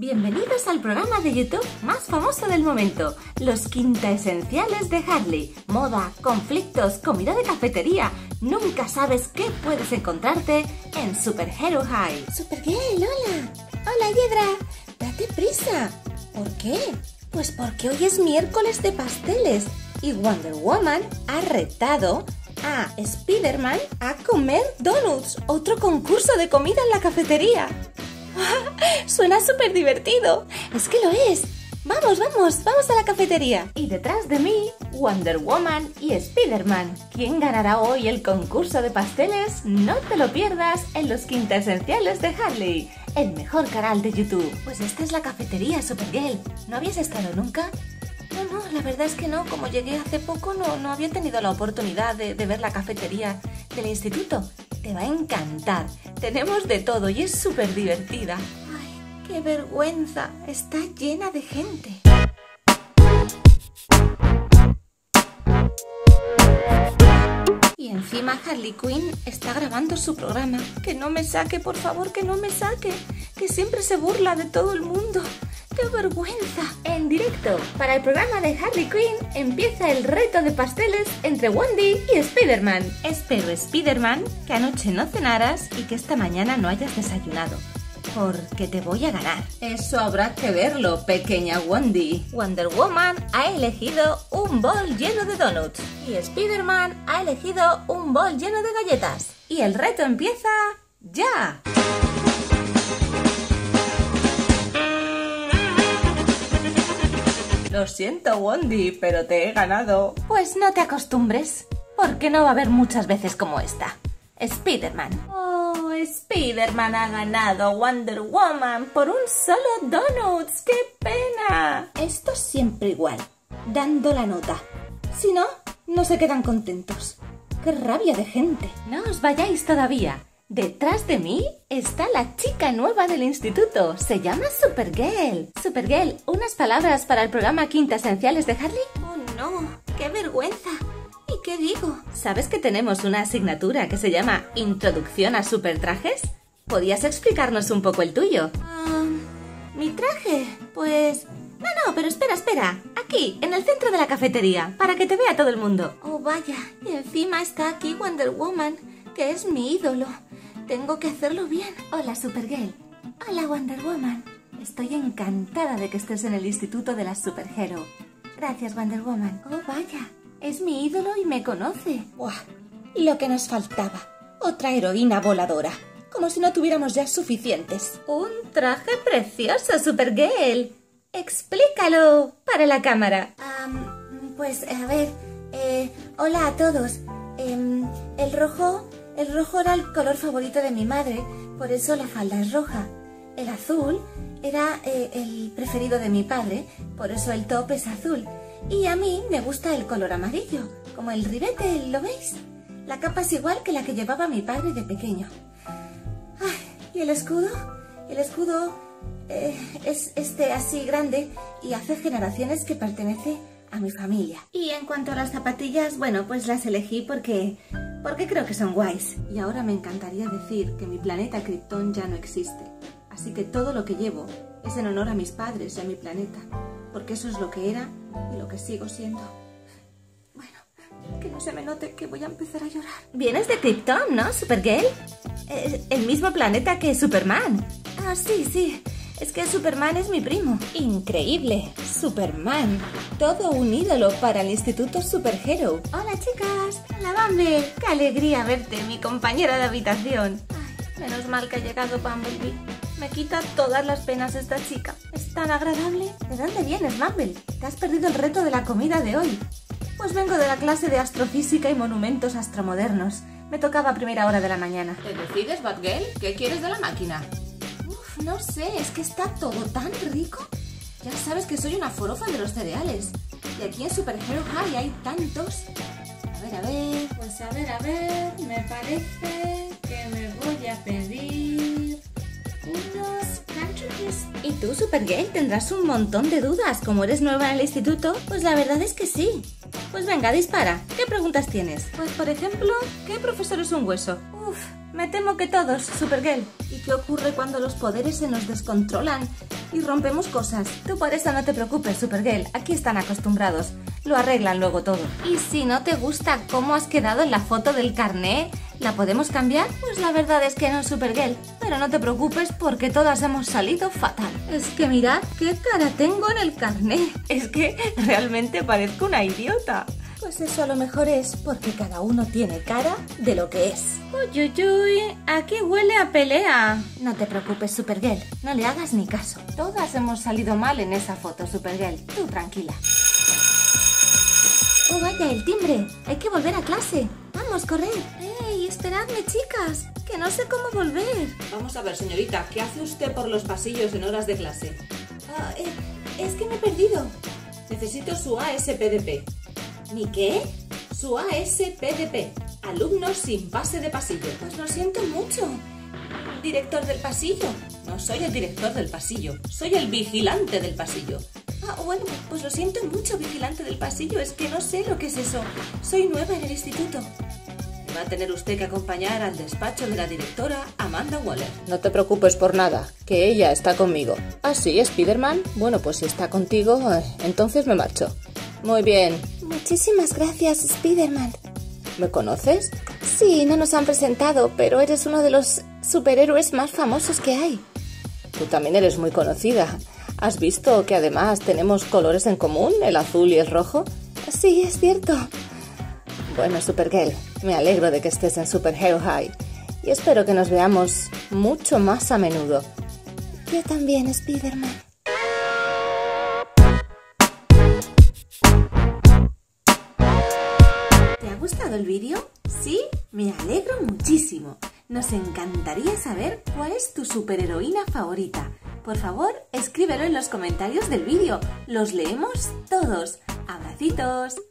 Bienvenidos al programa de YouTube más famoso del momento, Los Quintaesenciales de Harley. Moda, conflictos, comida de cafetería. Nunca sabes qué puedes encontrarte en Super Hero High. Supergirl, hola. Hola, Hiedra. Date prisa. ¿Por qué? Pues porque hoy es miércoles de pasteles y Wonder Woman ha retado a Spider-Man a comer donuts, otro concurso de comida en la cafetería. Suena súper divertido. Es que lo es. Vamos, vamos, vamos a la cafetería. Y detrás de mí, Wonder Woman y Spider-Man. ¿Quién ganará hoy el concurso de pasteles? No te lo pierdas en Los Quintaesenciales de Harley, el mejor canal de YouTube. Pues esta es la cafetería, Supergirl. ¿No habías estado nunca? No, la verdad es que no. Como llegué hace poco, no había tenido la oportunidad de ver la cafetería del instituto. Te va a encantar. Tenemos de todo y es súper divertida. ¡Ay, qué vergüenza! Está llena de gente. Y encima Harley Quinn está grabando su programa. Que no me saque, por favor, que no me saque. Que siempre se burla de todo el mundo. ¡Qué vergüenza! En directo, para el programa de Harley Quinn, empieza el reto de pasteles entre Wendy y Spider-Man. Espero, Spider-Man, que anoche no cenaras y que esta mañana no hayas desayunado, porque te voy a ganar. Eso habrá que verlo, pequeña Wendy. Wonder Woman ha elegido un bol lleno de donuts y Spider-Man ha elegido un bol lleno de galletas. Y el reto empieza ya. Lo siento, Wendy, pero te he ganado. Pues no te acostumbres, porque no va a haber muchas veces como esta. Spider-Man. Oh, Spider-Man ha ganado a Wonder Woman por un solo donuts. ¡Qué pena! Esto es siempre igual, dando la nota. Si no, no se quedan contentos. ¡Qué rabia de gente! No os vayáis todavía. Detrás de mí está la chica nueva del instituto. Se llama Supergirl. Supergirl, ¿unas palabras para el programa Quintaesenciales de Harley? Oh no, qué vergüenza. ¿Y qué digo? ¿Sabes que tenemos una asignatura que se llama Introducción a Supertrajes? ¿Podías explicarnos un poco el tuyo? ¿Mi traje? Pues... No, pero espera. Aquí, en el centro de la cafetería, para que te vea todo el mundo. Oh vaya, y encima está aquí Wonder Woman, que es mi ídolo. Tengo que hacerlo bien. Hola, Supergirl. Hola, Wonder Woman. Estoy encantada de que estés en el Instituto de las Superhero. Gracias, Wonder Woman. Oh, vaya. Es mi ídolo y me conoce. ¡Buah! Lo que nos faltaba. Otra heroína voladora. Como si no tuviéramos ya suficientes. Un traje precioso, Supergirl. Explícalo para la cámara. Pues, a ver... hola a todos. El rojo era el color favorito de mi madre, por eso la falda es roja. El azul era el preferido de mi padre, por eso el top es azul. Y a mí me gusta el color amarillo, como el ribete, ¿lo veis? La capa es igual que la que llevaba mi padre de pequeño. Ay, ¿y el escudo? El escudo es así grande y hace generaciones que pertenece a mi familia. Y en cuanto a las zapatillas, bueno, pues las elegí porque creo que son guays. Y ahora me encantaría decir que mi planeta Krypton ya no existe. Así que todo lo que llevo es en honor a mis padres y a mi planeta, porque eso es lo que era y lo que sigo siendo. Bueno, que no se me note que voy a empezar a llorar. Vienes de Krypton, ¿no, Supergirl? El mismo planeta que Superman. Ah, sí. Es que Superman es mi primo. Increíble. Superman. Todo un ídolo para el Instituto Superhero. Hola, chicas. Hola, Bumble. Qué alegría verte, mi compañera de habitación. Ay, menos mal que ha llegado Bumblebee. Me quita todas las penas esta chica. Es tan agradable. ¿De dónde vienes, Bumble? Te has perdido el reto de la comida de hoy. Pues vengo de la clase de astrofísica y monumentos astromodernos. Me tocaba a primera hora de la mañana. ¿Te decides, Batgirl? ¿Qué quieres de la máquina? No sé, es que está todo tan rico. Ya sabes que soy una forofa de los cereales. Y aquí en Super Hero High hay tantos. A ver, me parece que me voy a pedir unos canchurris. ¿Y tú, Supergirl, tendrás un montón de dudas? Como eres nueva en el instituto, pues la verdad es que sí. Pues venga, dispara. ¿Qué preguntas tienes? Pues, por ejemplo, ¿qué profesor es un hueso? Uf, me temo que todos, Supergirl. ¿Y qué ocurre cuando los poderes se nos descontrolan y rompemos cosas. Tú por eso no te preocupes, Supergirl, aquí están acostumbrados, lo arreglan luego todo. Y si no te gusta cómo has quedado en la foto del carné, ¿la podemos cambiar? Pues la verdad es que no, Supergirl, pero no te preocupes porque todas hemos salido fatal. Es que mirad qué cara tengo en el carné, es que realmente parezco una idiota. Pues eso a lo mejor es porque cada uno tiene cara de lo que es. Uy, uy, uy, aquí huele a pelea. No te preocupes, Supergirl, no le hagas ni caso. Todas hemos salido mal en esa foto, Supergirl, tú tranquila. ¡Oh, vaya, el timbre! Hay que volver a clase. Vamos, correr. ¡Ey, esperadme, chicas! Que no sé cómo volver. Vamos a ver, señorita, ¿qué hace usted por los pasillos en horas de clase? Es que me he perdido. Necesito su ASPDP. ¿Mi qué? Su ASPDP, alumnos sin pase de pasillo. Pues lo siento mucho, director del pasillo. No soy el director del pasillo, soy el vigilante del pasillo. Ah, bueno, pues lo siento mucho, vigilante del pasillo, es que no sé lo que es eso. Soy nueva en el instituto. Va a tener usted que acompañar al despacho de la directora Amanda Waller. No te preocupes por nada, que ella está conmigo. ¿Ah, sí, Spider-Man? Bueno, pues si está contigo, entonces me marcho. Muy bien. Muchísimas gracias, Spider-Man. ¿Me conoces? Sí, no nos han presentado, pero eres uno de los superhéroes más famosos que hay. Tú también eres muy conocida. ¿Has visto que además tenemos colores en común, el azul y el rojo? Sí, es cierto. Bueno, Supergirl, me alegro de que estés en Super Hero High y espero que nos veamos mucho más a menudo. Yo también, Spider-Man. ¿Te ha gustado el vídeo? ¿Sí? Me alegro muchísimo. Nos encantaría saber cuál es tu superheroína favorita. Por favor, escríbelo en los comentarios del vídeo. Los leemos todos. ¡Abracitos!